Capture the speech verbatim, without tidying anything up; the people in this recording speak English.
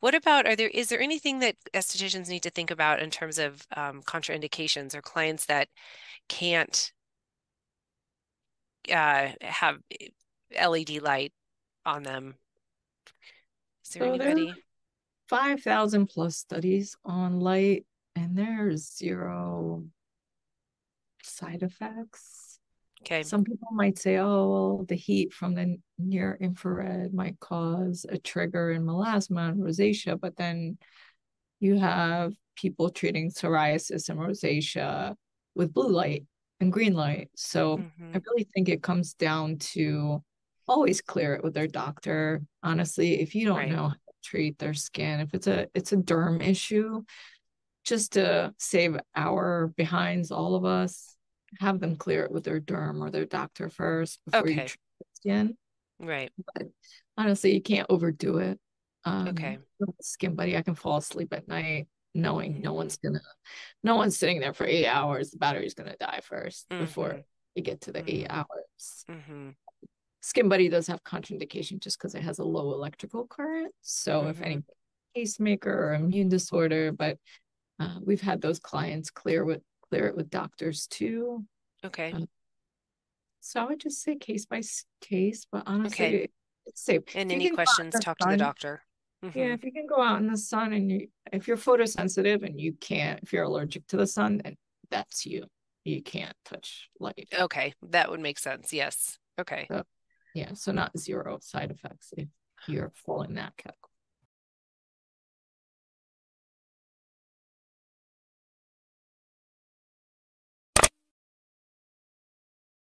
What about, are there, is there anything that estheticians need to think about in terms of um, contraindications or clients that can't uh, have L E D light on them? Is there so anybody? There five thousand plus studies on light, and there's zero side effects. Okay. Some people might say, oh, well, the heat from the near infrared might cause a trigger in melasma and rosacea, but then you have people treating psoriasis and rosacea with blue light and green light. So mm-hmm. I really think it comes down to always clear it with their doctor. Honestly, if you don't right. know how to treat their skin, if it's a it's a derm issue, just to save our behinds, all of us, have them clear it with their derm or their doctor first before okay. you treat the skin. Right. But honestly, you can't overdo it. Um, okay. Skin buddy, I can fall asleep at night knowing mm-hmm. no one's gonna, no one's sitting there for eight hours. The battery's gonna die first mm-hmm. before you get to the mm-hmm. eight hours. Mm-hmm. Skin buddy does have contraindication just because it has a low electrical current. So mm-hmm. if any pacemaker or immune disorder, but uh, we've had those clients clear with. clear it with doctors too. Okay. Um, so I would just say case by case, but honestly, okay. it's safe. And if any questions, talk sun, to the doctor. Mm-hmm. Yeah, if you can go out in the sun and you, if you're photosensitive and you can't, if you're allergic to the sun, then that's you. You can't touch light. Okay, that would make sense. Yes. Okay. So, yeah, so not zero side effects if you're full in that category.